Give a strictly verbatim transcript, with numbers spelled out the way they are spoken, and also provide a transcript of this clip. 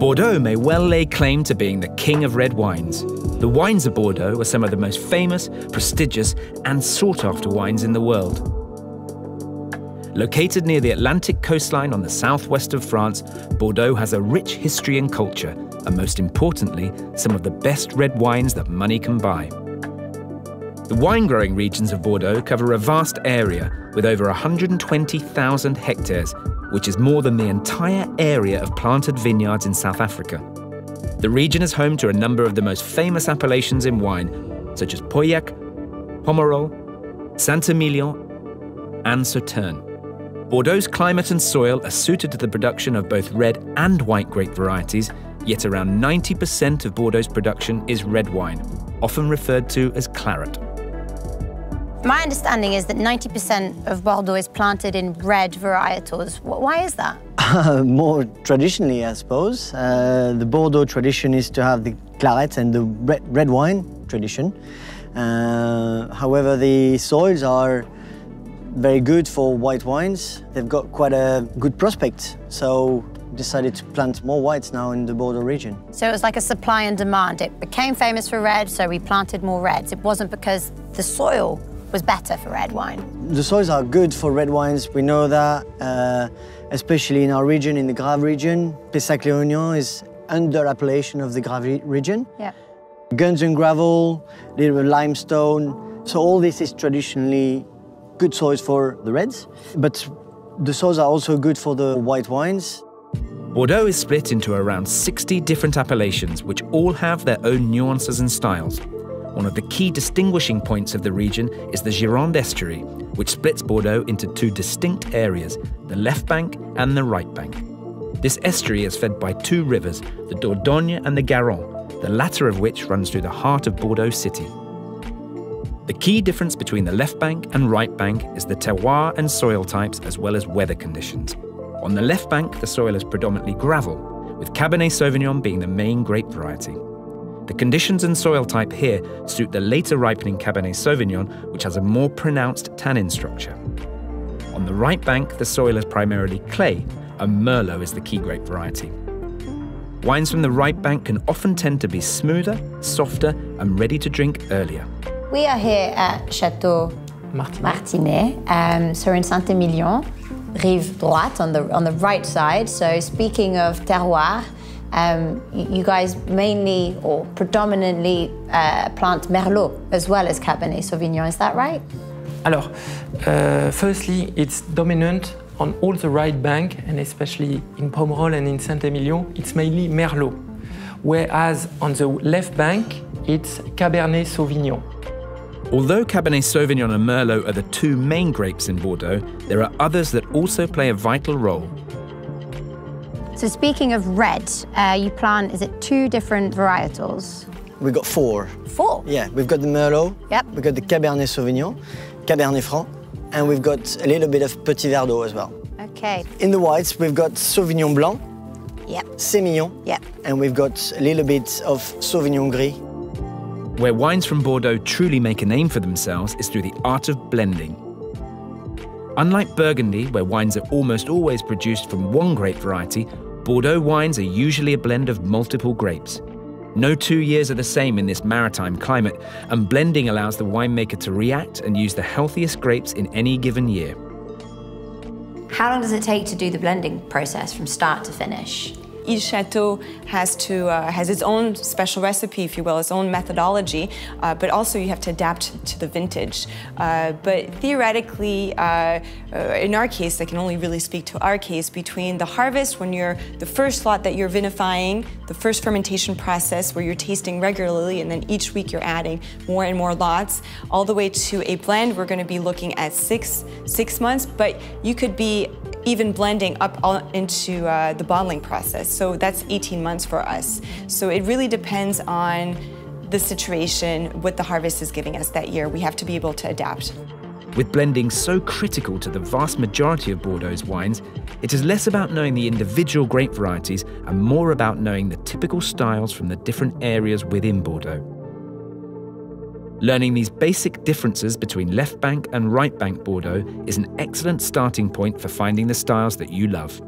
Bordeaux may well lay claim to being the king of red wines. The wines of Bordeaux are some of the most famous, prestigious, and sought-after wines in the world. Located near the Atlantic coastline on the southwest of France, Bordeaux has a rich history and culture, and most importantly, some of the best red wines that money can buy. The wine-growing regions of Bordeaux cover a vast area with over one hundred twenty thousand hectares, which is more than the entire area of planted vineyards in South Africa. The region is home to a number of the most famous appellations in wine, such as Pauillac, Pomerol, Saint-Emilion, and Sauternes. Bordeaux's climate and soil are suited to the production of both red and white grape varieties, yet around ninety percent of Bordeaux's production is red wine, often referred to as claret. My understanding is that ninety percent of Bordeaux is planted in red varietals. Why is that? Uh, more traditionally, I suppose. Uh, the Bordeaux tradition is to have the claret and the red, red wine tradition. Uh, however, the soils are very good for white wines. They've got quite a good prospect, so decided to plant more whites now in the Bordeaux region. So it was like a supply and demand. It became famous for red, so we planted more reds. It wasn't because the soil was better for red wine. The soils are good for red wines, we know that, uh, especially in our region, in the Graves region. Pessac-Léognan is under appellation of the Graves region. Yeah. Guns and gravel, a little bit of limestone. So all this is traditionally good soils for the reds, but the soils are also good for the white wines. Bordeaux is split into around sixty different appellations, which all have their own nuances and styles. One of the key distinguishing points of the region is the Gironde Estuary, which splits Bordeaux into two distinct areas, the left bank and the right bank. This estuary is fed by two rivers, the Dordogne and the Garonne, the latter of which runs through the heart of Bordeaux city. The key difference between the left bank and right bank is the terroir and soil types, as well as weather conditions. On the left bank, the soil is predominantly gravel, with Cabernet Sauvignon being the main grape variety. The conditions and soil type here suit the later ripening Cabernet Sauvignon, which has a more pronounced tannin structure. On the right bank, the soil is primarily clay, and Merlot is the key grape variety. Wines from the right bank can often tend to be smoother, softer, and ready to drink earlier. We are here at Chateau Martinet, um, so we're in Saint-Emilion, rive droite, on the, on the right side. So speaking of terroir, um, you guys mainly or predominantly uh, plant Merlot as well as Cabernet Sauvignon, is that right? Alors, uh, firstly, it's dominant on all the right bank, and especially in Pomerol and in Saint-Emilion, it's mainly Merlot. Whereas on the left bank, it's Cabernet Sauvignon. Although Cabernet Sauvignon and Merlot are the two main grapes in Bordeaux, there are others that also play a vital role. So speaking of red, uh, you plant, is it two different varietals? We've got four. Four? Yeah, we've got the Merlot, yep. We've got the Cabernet Sauvignon, Cabernet Franc, and we've got a little bit of Petit Verdot as well. Okay. In the whites, we've got Sauvignon Blanc, yep. Sémillon, yep. And we've got a little bit of Sauvignon Gris. Where wines from Bordeaux truly make a name for themselves is through the art of blending. Unlike Burgundy, where wines are almost always produced from one grape variety, Bordeaux wines are usually a blend of multiple grapes. No two years are the same in this maritime climate, and blending allows the winemaker to react and use the healthiest grapes in any given year. How long does it take to do the blending process from start to finish? Each chateau has to uh, has its own special recipe, if you will, its own methodology, uh, but also you have to adapt to the vintage. Uh, but theoretically, uh, in our case, I can only really speak to our case, between the harvest, when you're the first lot that you're vinifying, the first fermentation process where you're tasting regularly, and then each week you're adding more and more lots, all the way to a blend, we're going to be looking at six six months, but you could be even blending up all into uh, the bottling process. So that's eighteen months for us. So it really depends on the situation, what the harvest is giving us that year. We have to be able to adapt. With blending so critical to the vast majority of Bordeaux's wines, it is less about knowing the individual grape varieties and more about knowing the typical styles from the different areas within Bordeaux. Learning these basic differences between left bank and right bank Bordeaux is an excellent starting point for finding the styles that you love.